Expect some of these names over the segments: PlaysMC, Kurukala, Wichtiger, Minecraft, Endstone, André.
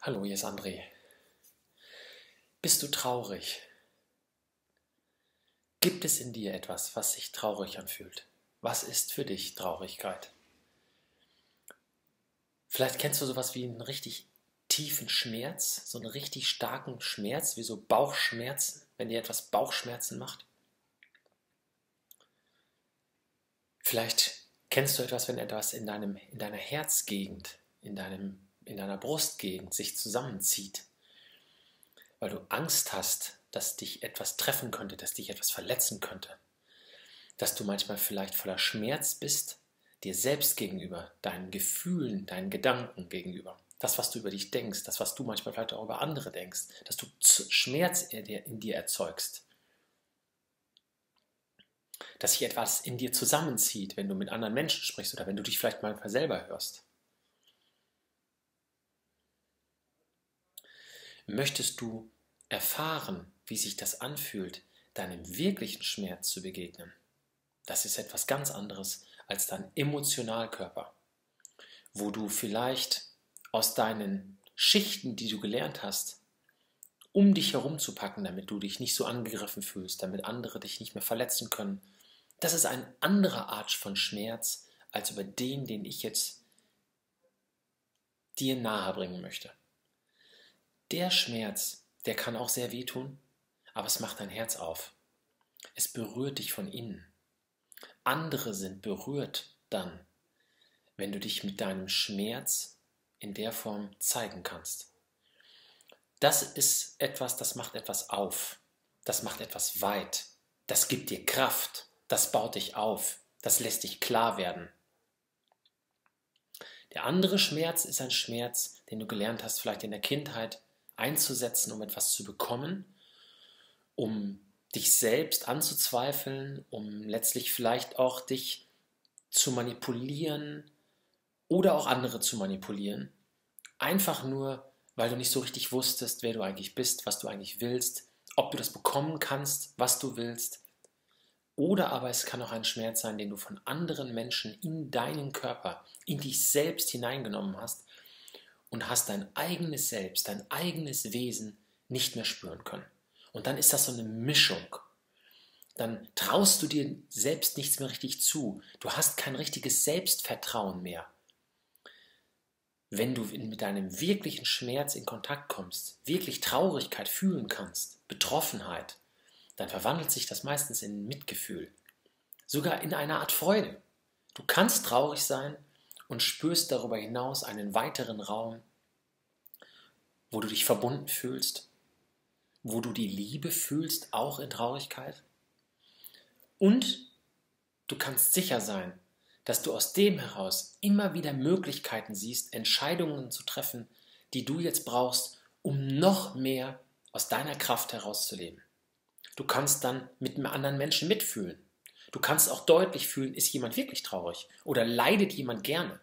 Hallo, hier ist André. Bist du traurig? Gibt es in dir etwas, was sich traurig anfühlt? Was ist für dich Traurigkeit? Vielleicht kennst du sowas wie einen richtig tiefen Schmerz, so einen richtig starken Schmerz, wie so Bauchschmerzen, wenn dir etwas Bauchschmerzen macht. Vielleicht kennst du etwas, wenn etwas in deiner Herzgegend, in deiner Brustgegend sich zusammenzieht, weil du Angst hast, dass dich etwas treffen könnte, dass dich etwas verletzen könnte, dass du manchmal vielleicht voller Schmerz bist, dir selbst gegenüber, deinen Gefühlen, deinen Gedanken gegenüber, das, was du über dich denkst, das, was du manchmal vielleicht auch über andere denkst, dass du Schmerz in dir erzeugst, dass sich etwas in dir zusammenzieht, wenn du mit anderen Menschen sprichst oder wenn du dich vielleicht manchmal selber hörst. Möchtest du erfahren, wie sich das anfühlt, deinem wirklichen Schmerz zu begegnen? Das ist etwas ganz anderes als dein Emotionalkörper, wo du vielleicht aus deinen Schichten, die du gelernt hast, um dich herumzupacken, damit du dich nicht so angegriffen fühlst, damit andere dich nicht mehr verletzen können. Das ist eine andere Art von Schmerz als über den ich jetzt dir nahe bringen möchte. Der Schmerz, der kann auch sehr wehtun, aber es macht dein Herz auf. Es berührt dich von innen. Andere sind berührt dann, wenn du dich mit deinem Schmerz in der Form zeigen kannst. Das ist etwas, das macht etwas auf, das macht etwas weit, das gibt dir Kraft, das baut dich auf, das lässt dich klar werden. Der andere Schmerz ist ein Schmerz, den du gelernt hast, vielleicht in der Kindheit einzusetzen, um etwas zu bekommen, um dich selbst anzuzweifeln, um letztlich vielleicht auch dich zu manipulieren oder auch andere zu manipulieren. Einfach nur, weil du nicht so richtig wusstest, wer du eigentlich bist, was du eigentlich willst, ob du das bekommen kannst, was du willst. Oder aber es kann auch ein Schmerz sein, den du von anderen Menschen in deinen Körper, in dich selbst hineingenommen hast und hast dein eigenes Selbst, dein eigenes Wesen nicht mehr spüren können. Und dann ist das so eine Mischung. Dann traust du dir selbst nichts mehr richtig zu. Du hast kein richtiges Selbstvertrauen mehr. Wenn du mit deinem wirklichen Schmerz in Kontakt kommst, wirklich Traurigkeit fühlen kannst, Betroffenheit, dann verwandelt sich das meistens in Mitgefühl, sogar in eine Art Freude. Du kannst traurig sein und spürst darüber hinaus einen weiteren Raum, wo du dich verbunden fühlst, wo du die Liebe fühlst, auch in Traurigkeit. Und du kannst sicher sein, dass du aus dem heraus immer wieder Möglichkeiten siehst, Entscheidungen zu treffen, die du jetzt brauchst, um noch mehr aus deiner Kraft herauszuleben. Du kannst dann mit einem anderen Menschen mitfühlen. Du kannst auch deutlich fühlen, ist jemand wirklich traurig oder leidet jemand gerne.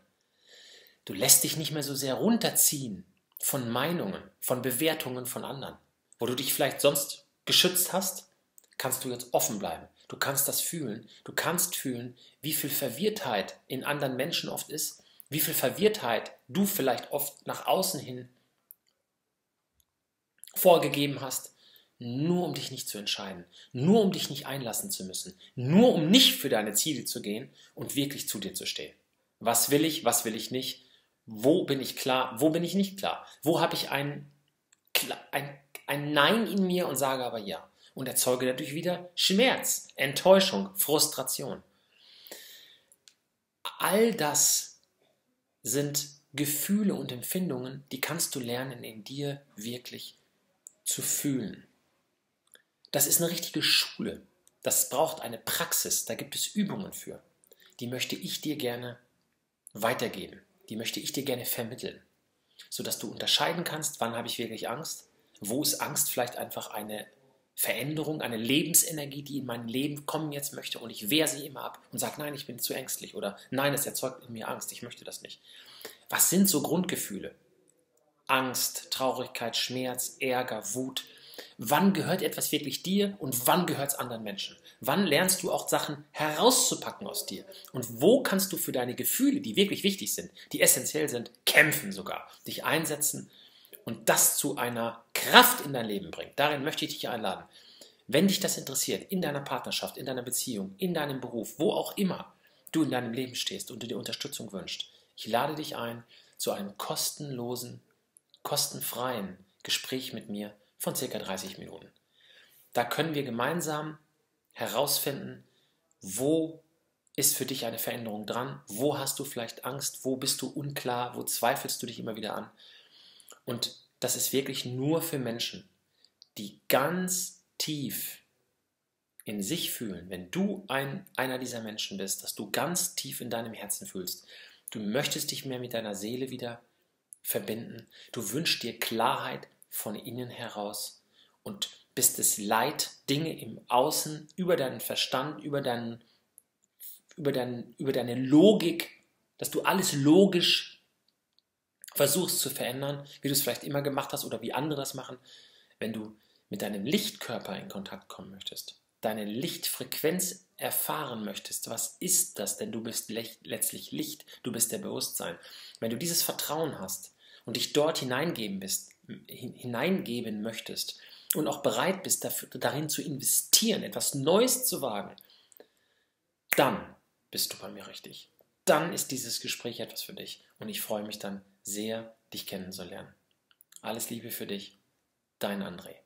Du lässt dich nicht mehr so sehr runterziehen von Meinungen, von Bewertungen von anderen. Wo du dich vielleicht sonst geschützt hast, kannst du jetzt offen bleiben. Du kannst das fühlen. Du kannst fühlen, wie viel Verwirrtheit in anderen Menschen oft ist, wie viel Verwirrtheit du vielleicht oft nach außen hin vorgegeben hast, nur um dich nicht zu entscheiden, nur um dich nicht einlassen zu müssen, nur um nicht für deine Ziele zu gehen und wirklich zu dir zu stehen. Was will ich nicht, wo bin ich klar, wo bin ich nicht klar, wo habe ich ein Nein in mir und sage aber Ja und erzeuge dadurch wieder Schmerz, Enttäuschung, Frustration. All das sind Gefühle und Empfindungen, die kannst du lernen, in dir wirklich zu fühlen. Das ist eine richtige Schule. Das braucht eine Praxis. Da gibt es Übungen für. Die möchte ich dir gerne weitergeben. Die möchte ich dir gerne vermitteln, sodass du unterscheiden kannst, wann habe ich wirklich Angst? Wo ist Angst vielleicht einfach eine Veränderung, eine Lebensenergie, die in mein Leben kommen jetzt möchte und ich wehre sie immer ab und sage, nein, ich bin zu ängstlich oder nein, es erzeugt in mir Angst, ich möchte das nicht. Was sind so Grundgefühle? Angst, Traurigkeit, Schmerz, Ärger, Wut. Wann gehört etwas wirklich dir und wann gehört es anderen Menschen? Wann lernst du auch Sachen herauszupacken aus dir? Und wo kannst du für deine Gefühle, die wirklich wichtig sind, die essentiell sind, kämpfen sogar, dich einsetzen und das zu einer Kraft in dein Leben bringt. Darin möchte ich dich einladen. Wenn dich das interessiert, in deiner Partnerschaft, in deiner Beziehung, in deinem Beruf, wo auch immer du in deinem Leben stehst und du dir Unterstützung wünschst, ich lade dich ein zu einem kostenlosen, kostenfreien Gespräch mit mir von ca. 30 Minuten. Da können wir gemeinsam herausfinden, wo ist für dich eine Veränderung dran, wo hast du vielleicht Angst, wo bist du unklar, wo zweifelst du dich immer wieder an. Und das ist wirklich nur für Menschen, die ganz tief in sich fühlen. Wenn du einer dieser Menschen bist, dass du ganz tief in deinem Herzen fühlst, du möchtest dich mehr mit deiner Seele wieder verbinden, du wünschst dir Klarheit von innen heraus und bist es leid, Dinge im Außen über deinen Verstand, über deine Logik, dass du alles logisch versuchst zu verändern, wie du es vielleicht immer gemacht hast oder wie andere das machen. Wenn du mit deinem Lichtkörper in Kontakt kommen möchtest, deine Lichtfrequenz erfahren möchtest, was ist das denn? Du bist letztlich Licht, du bist der Bewusstsein. Wenn du dieses Vertrauen hast und dich dort hineingeben möchtest und auch bereit bist, darin zu investieren, etwas Neues zu wagen, dann bist du bei mir richtig. Dann ist dieses Gespräch etwas für dich und ich freue mich dann sehr, dich kennenzulernen. Alles Liebe für dich, dein André.